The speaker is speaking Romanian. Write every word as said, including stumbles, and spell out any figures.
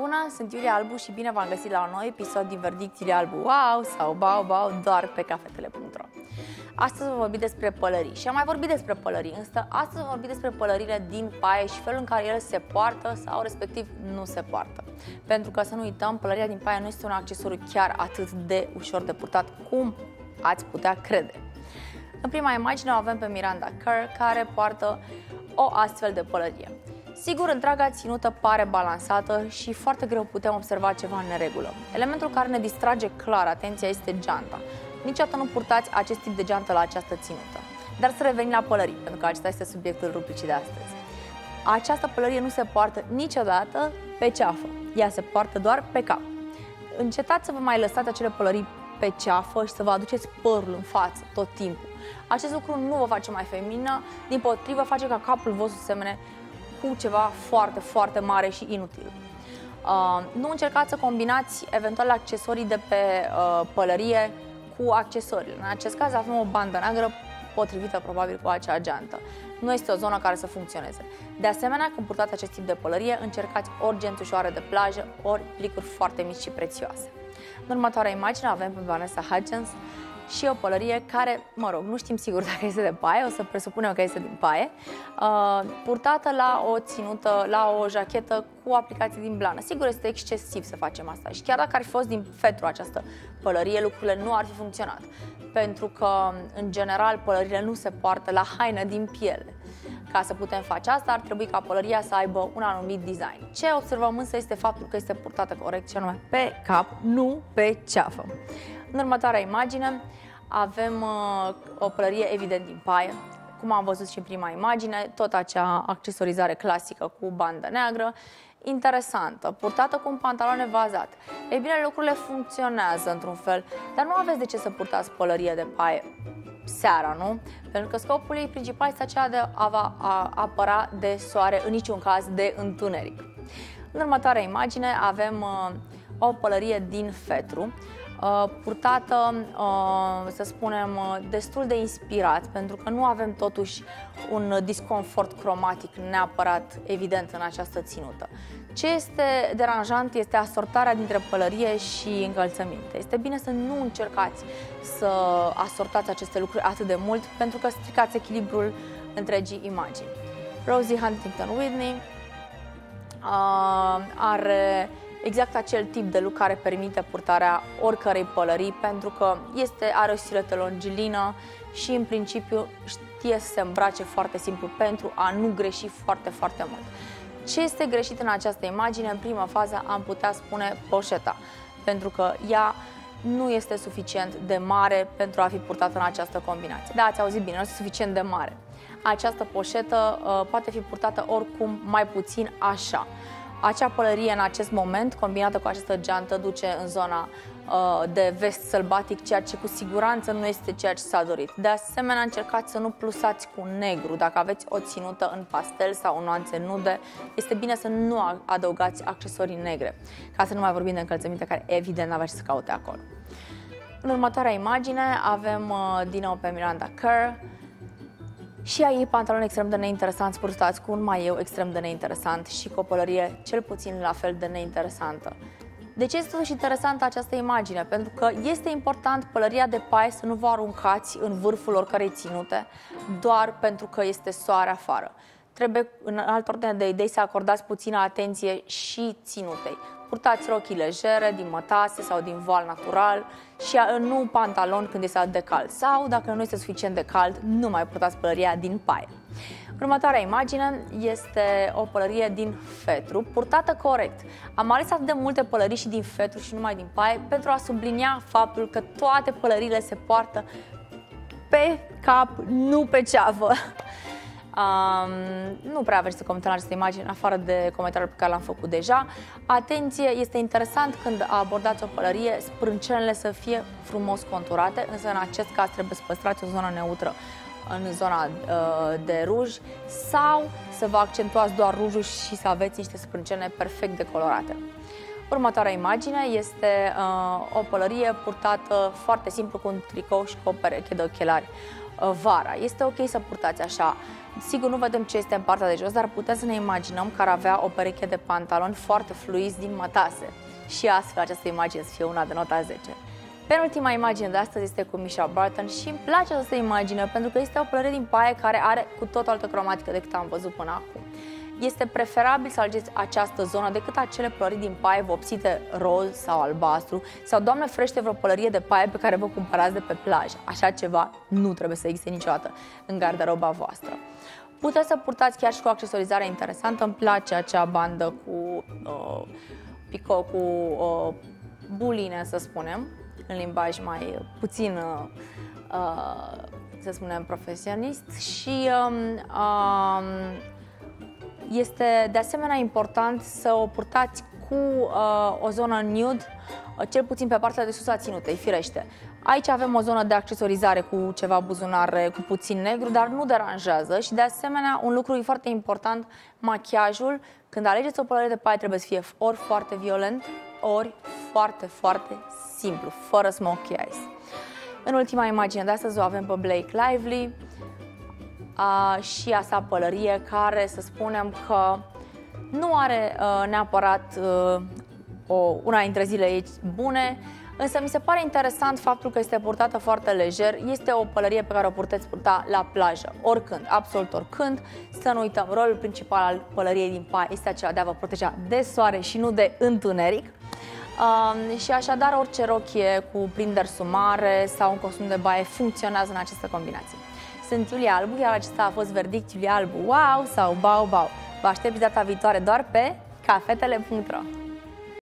Bună, sunt Iulia Albu și bine v-am găsit la un nou episod din Verdict Iulia Albu WOW sau Bau-Bau doar pe Kfetele punct ro. Astăzi vom vorbi despre pălării și am mai vorbit despre pălării, însă astăzi vom vorbi despre pălările din paie și felul în care ele se poartă sau respectiv nu se poartă. Pentru că să nu uităm, pălăria din paie nu este un accesoriu chiar atât de ușor de purtat cum ați putea crede. În prima imagine o avem pe Miranda Kerr care poartă o astfel de pălărie. Sigur, întreaga ținută pare balansată și foarte greu putem observa ceva în neregulă. Elementul care ne distrage clar atenția este geanta. Niciodată nu purtați acest tip de geantă la această ținută. Dar să revenim la pălării, pentru că acesta este subiectul rubricii de astăzi. Această pălărie nu se poartă niciodată pe ceafă. Ea se poartă doar pe cap. Încetați să vă mai lăsați acele pălării pe ceafă și să vă aduceți părul în față tot timpul. Acest lucru nu vă face mai feminină, dimpotrivă face ca capul vostru să semene cu ceva foarte, foarte mare și inutil. Uh, nu încercați să combinați eventual accesorii de pe uh, pălărie cu accesoriile. În acest caz avem o bandă neagră potrivită probabil cu acea geantă. Nu este o zonă care să funcționeze. De asemenea, când purtați acest tip de pălărie, încercați ori gentușoare de plajă, ori plicuri foarte mici și prețioase. În următoarea imagine avem pe Vanessa Hudgens și o pălărie care, mă rog, nu știm sigur dacă este de paie, o să presupunem că este din paie, uh, purtată la o ținută, la o jachetă cu aplicații din blană. Sigur, este excesiv să facem asta și chiar dacă ar fi fost din fetru această pălărie, lucrurile nu ar fi funcționat, pentru că, în general, pălările nu se poartă la haină din piele. Ca să putem face asta, ar trebui ca pălăria să aibă un anumit design. Ce observăm însă este faptul că este purtată corect, și anume pe cap, nu pe ceafă. În următoarea imagine avem uh, o pălărie evident din paie, cum am văzut și în prima imagine, tot acea accesorizare clasică cu bandă neagră, interesantă, purtată cu un pantalon evazat. Ei bine, lucrurile funcționează într-un fel, dar nu aveți de ce să purtați pălărie de paie seara, nu? Pentru că scopul ei principal este acela de a vă apăra de soare, în niciun caz de întuneric. În următoarea imagine avem uh, o pălărie din fetru, purtată, să spunem, destul de inspirat, pentru că nu avem totuși un disconfort cromatic neapărat evident în această ținută. Ce este deranjant este asortarea dintre pălărie și încălțăminte. Este bine să nu încercați să asortați aceste lucruri atât de mult, pentru că stricați echilibrul întregii imagini. Rosie Huntington-Whiteley are exact acel tip de look care permite purtarea oricărei pălării, pentru că este, are o siluetă longilină și în principiu știe să se îmbrace foarte simplu pentru a nu greși foarte, foarte mult. Ce este greșit în această imagine? În prima fază am putea spune poșeta, pentru că ea nu este suficient de mare pentru a fi purtată în această combinație. Da, ați auzit bine, nu este suficient de mare. Această poșetă uh, poate fi purtată oricum mai puțin așa. Acea pălărie în acest moment, combinată cu această geantă, duce în zona uh, de vest sălbatic, ceea ce cu siguranță nu este ceea ce s-a dorit. De asemenea, încercați să nu plusați cu negru. Dacă aveți o ținută în pastel sau în nuanțe nude, este bine să nu adăugați accesorii negre, ca să nu mai vorbim de încălțăminte care evident n-aveți să caute acolo. În următoarea imagine avem uh, din nou pe Miranda Kerr, și a ei pantaloni extrem de neinteresanți purtați cu un maieu extrem de neinteresant și cu o pălărie cel puțin la fel de neinteresantă. De ce este totuși interesantă această imagine? Pentru că este important pălăria de paie să nu vă aruncați în vârful oricărei ținute doar pentru că este soare afară. Trebuie, în altă ordine de idei, să acordați puțină atenție și ținutei. Purtați rochii legere, din mătase sau din voal natural și nu pantalon când este de cald. Sau, dacă nu este suficient de cald, nu mai purtați pălăria din paie. Următoarea imagine este o pălărie din fetru, purtată corect. Am ales atât de multe pălării și din fetru și numai din paie pentru a sublinia faptul că toate pălările se poartă pe cap, nu pe ceavă. Um, nu prea vreți să comentăm această imagine, în afară de comentariul pe care l-am făcut deja. Atenție, este interesant când abordați o pălărie, sprâncenele să fie frumos conturate, însă în acest caz trebuie să păstrați o zonă neutră în zona uh, de ruj sau să vă accentuați doar rujul și să aveți niște sprâncene perfect decolorate. Următoarea imagine este uh, o pălărie purtată foarte simplu cu un tricou și cu o pereche de ochelari. vara. Este ok să purtați așa. Sigur, nu vedem ce este în partea de jos, dar putem să ne imaginăm că ar avea o pereche de pantaloni foarte fluizi din mătase. Și astfel această imagine să fie una de nota zece. Penultima imagine de astăzi este cu Michelle Barton și îmi place această imagine pentru că este o plăcere din paie care are cu tot o altă cromatică decât am văzut până acum. Este preferabil să alegeți această zonă decât acele pălării din paie vopsite roz sau albastru sau, Doamne ferește, vreo pălărie de paie pe care vă cumpărați de pe plajă. Așa ceva nu trebuie să existe niciodată în garderoba voastră. Puteți să purtați chiar și cu o accesorizare interesantă. Îmi place acea bandă cu uh, picou, cu uh, buline, să spunem, în limbaj mai puțin uh, uh, să spunem profesionist și um, um, este de asemenea important să o purtați cu uh, o zonă nude, cel puțin pe partea de sus a ținutei, firește. Aici avem o zonă de accesorizare cu ceva buzunare, cu puțin negru, dar nu deranjează și de asemenea un lucru foarte important, machiajul. Când alegeți o pălărie de paie trebuie să fie ori foarte violent, ori foarte, foarte simplu, fără smokey eyes. În ultima imagine de astăzi o avem pe Blake Lively a, și a sa pălărie care, să spunem că nu are a, neapărat a, o, una dintre zilele ei bune, însă mi se pare interesant faptul că este purtată foarte lejer. Este o pălărie pe care o puteți purta la plajă, oricând, absolut oricând. Să nu uităm, rolul principal al pălăriei din paie este acela de a vă proteja de soare și nu de întuneric. Uh, și așadar, orice rochie cu prinderi sumare sau un costum de baie funcționează în această combinație. Sunt Iulia Albu, iar acesta a fost Verdict Iulia Albu, wow sau Bau-Bau. Vă aștept data viitoare doar pe Kfetele punct ro.